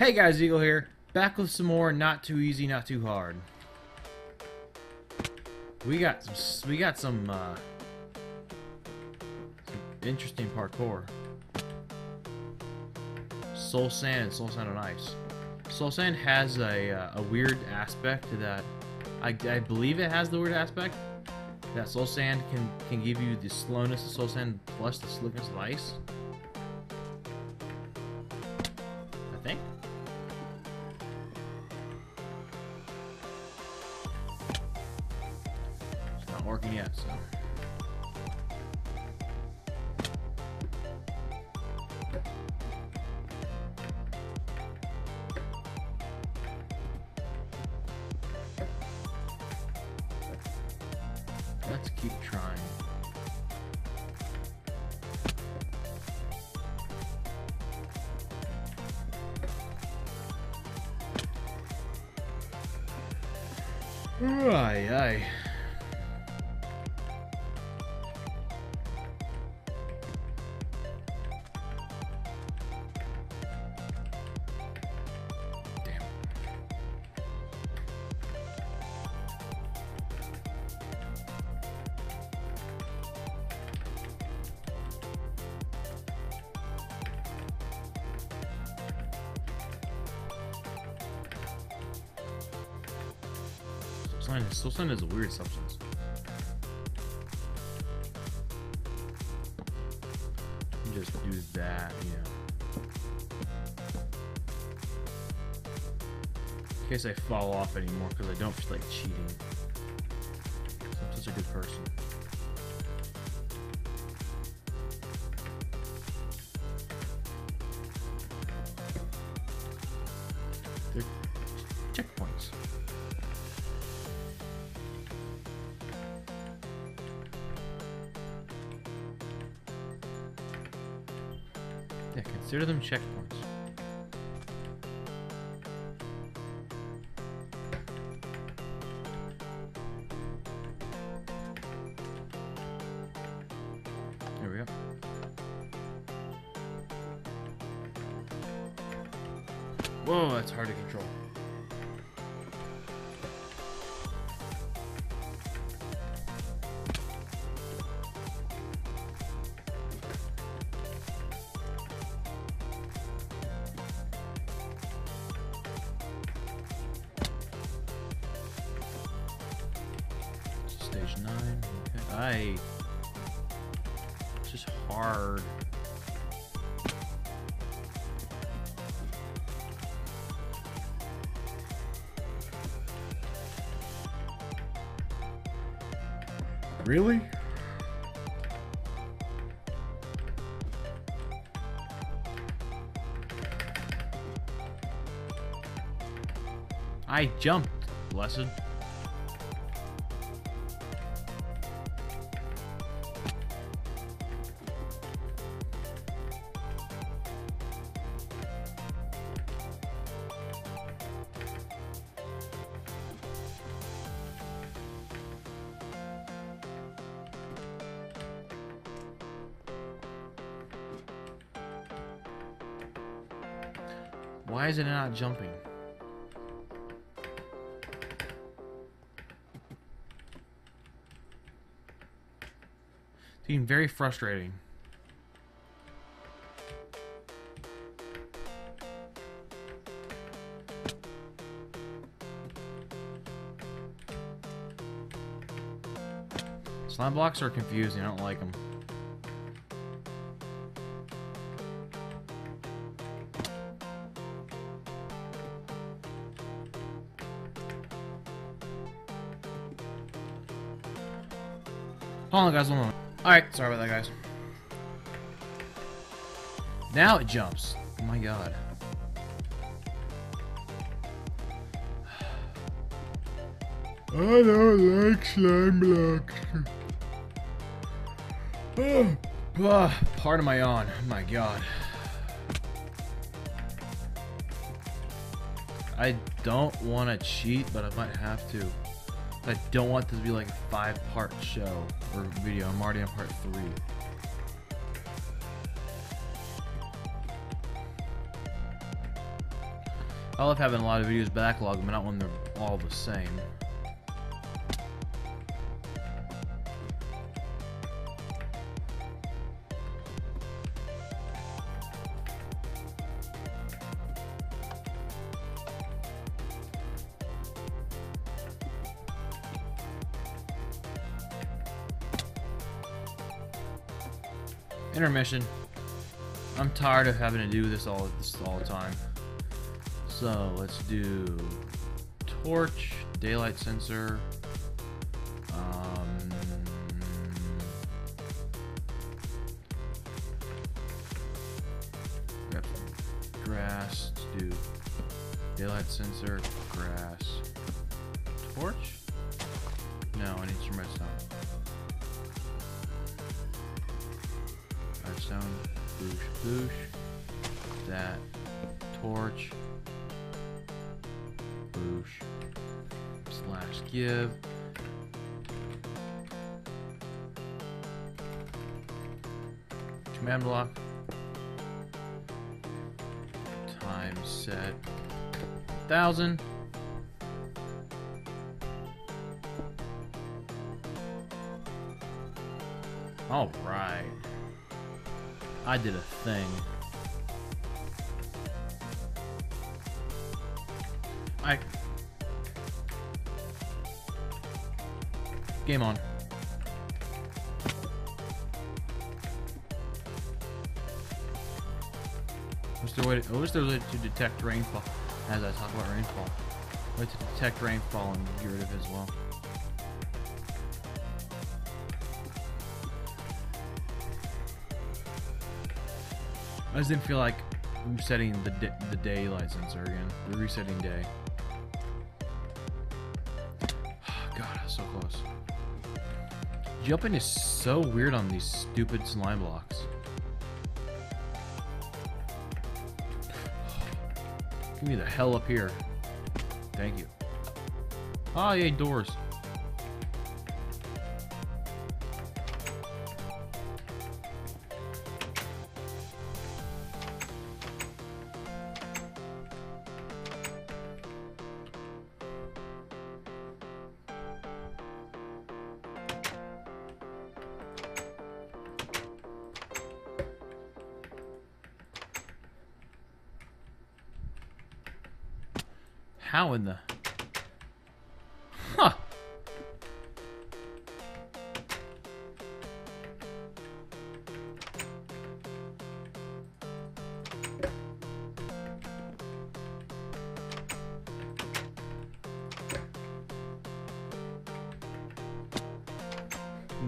Hey guys, Eagle here, back with some more Not Too Easy, Not Too Hard. We got some interesting parkour. Soul Sand, Soul Sand on Ice. Soul Sand has a weird aspect to that. I believe it has the weird aspect that Soul Sand can give you the slowness of Soul Sand plus the slickness of ice. I think. Working yet, so let's keep trying. Aye, aye. Soul Sand is a weird substance. You just do that, you know. In case I fall off anymore, because I don't just like cheating. I'm such a good person. They're checkpoints. Yeah, consider them checkpoints. There we go. Whoa, that's hard to control. Stage 9, okay. It's just hard. Really? I jumped, blessed. Why is it not jumping? It's getting very frustrating. Slime blocks are confusing, I don't like them. Hold on guys, one moment. Alright, sorry about that guys. Now it jumps. Oh my god. I don't like slime blocks. Pardon my yawn. Oh my god. I don't want to cheat, but I might have to. I don't want this to be like a 5-part show or video. I'm already on part 3. I love having a lot of videos backlogged, but not when they're all the same. Intermission. I'm tired of having to do this all the time. So let's do torch, daylight sensor. Grass. Let's do daylight sensor, grass, torch. No, I need some redstone. Redstone, boosh, boosh. That torch. Boosh. Slash give. Command block. Time set 1,000. All right. I did a thing. Game on. What's the way to detect rainfall? As I talk about rainfall, way to detect rainfall and get rid of it as well. I just didn't feel like resetting the daylight sensor again. The resetting day. God, so close. Jumping is so weird on these stupid slime blocks. Give me the hell up here. Thank you. Oh, yay, doors. How in the... Huh.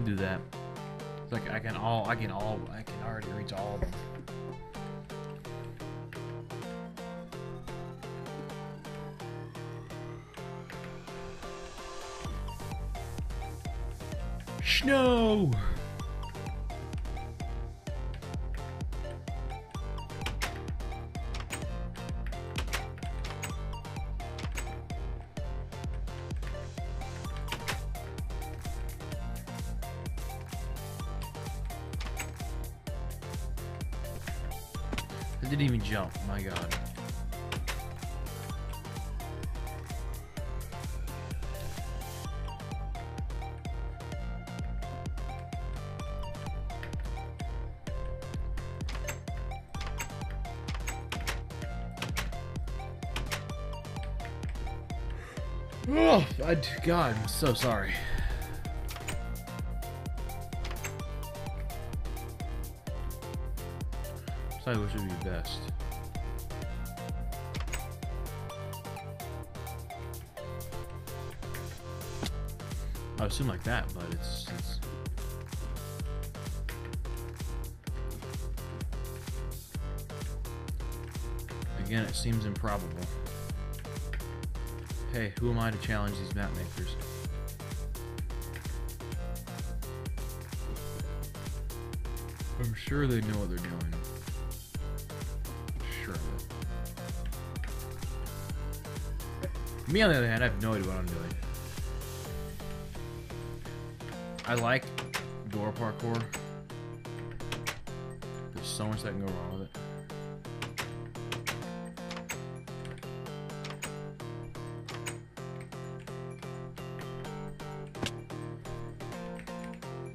Do that. It's like I can already reach all of them. No. I didn't even jump, my God. Oh, God, I'm so sorry. Sorry, which would be best. I assume like that, but it's again, it seems improbable. Hey, who am I to challenge these map makers? I'm sure they know what they're doing. Sure of it. Me, on the other hand, I have no idea what I'm doing. I like door parkour. There's so much that can go wrong with it.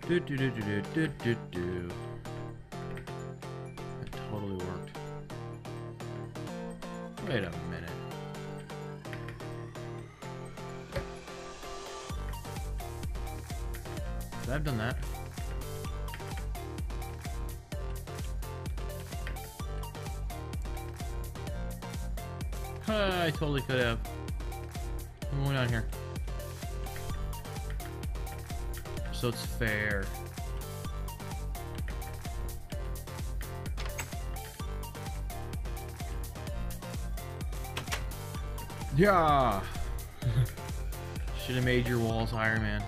Do-do-do-do-do-do-do-do. That totally worked. Wait a minute. So I've done that. I totally could have. I'm going down here. So it's fair. Yeah. Should have made your walls higher, man.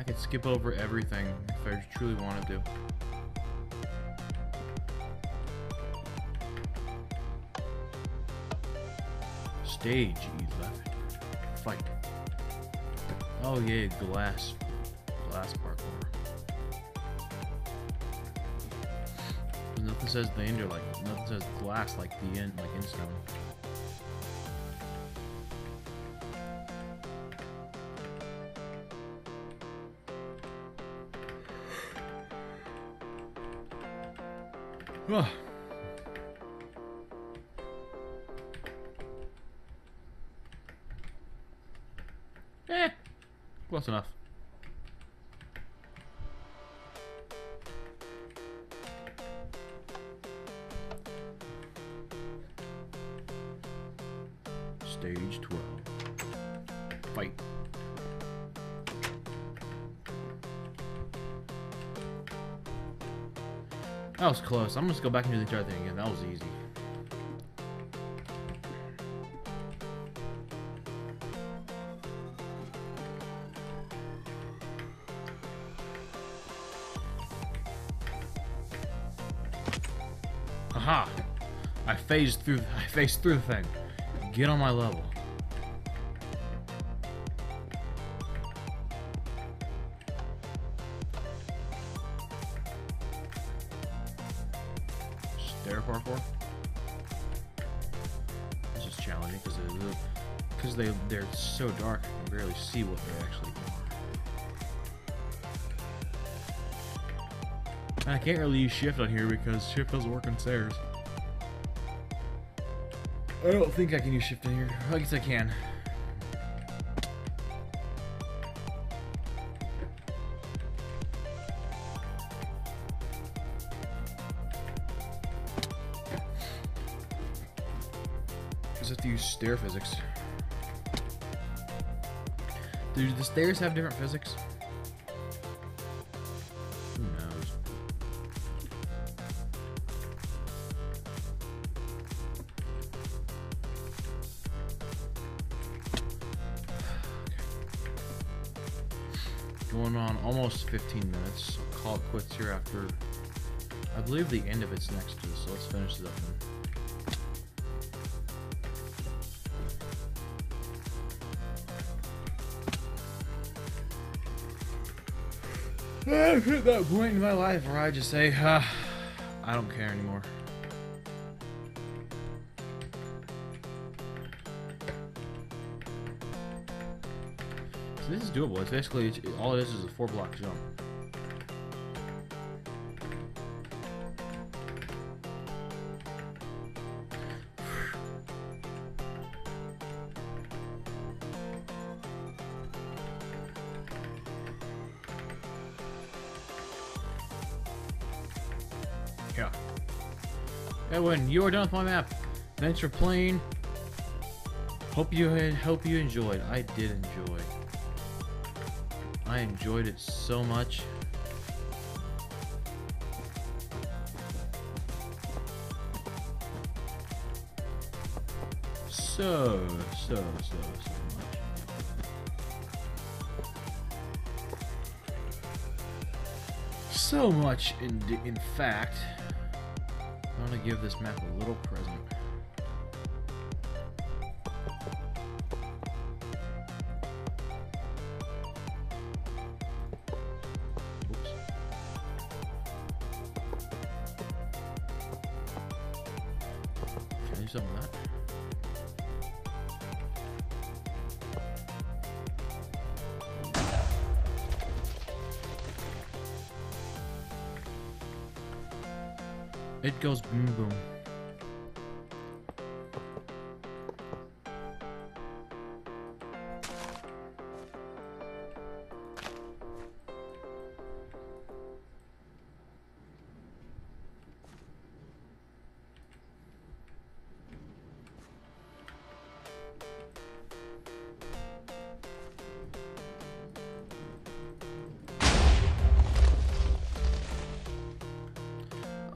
I could skip over everything if I truly wanted to. Stage 11. Fight. Oh yeah, glass parkour. Nothing says the ender like nothing says glass like the end like in stone. Huh. Close enough. Stage 12. Fight. That was close. I'm just gonna go back and do the entire thing again. That was easy. Aha! I phased through the thing. Get on my level. Stair parkour. This is challenging because they're so dark you can barely see what they actually do. I can't really use shift on here because shift doesn't work on stairs. I don't think I can use shift in here. I guess I can. Just have to use stair physics. Do the stairs have different physics? Going on almost 15 minutes. I'll call it quits here after, I believe the end of it's next to this, so let's finish this up. I've hit that point in my life where I just say, I don't care anymore. So this is doable. It's basically all it is a 4-block jump. Yeah. Edwin, you are done with my map. Thanks for playing. Hope you enjoyed. I did enjoy. I enjoyed it so much. So much. So much in fact. I'm gonna give this map a little present. Something like that. It goes boom boom.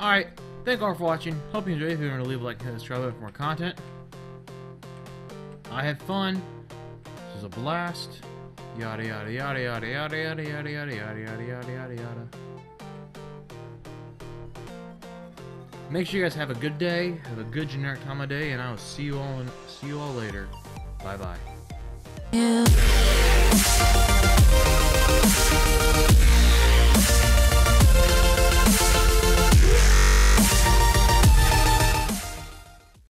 Alright, thank you all for watching. Hope you enjoyed. If you want to leave a like and hit subscribe for more content. I had fun. This was a blast. Yada yada yada yada yada yada yada yada yada yada yada yada yada. Make sure you guys have a good day, have a good generic time of day, and I will see you all later. Bye bye.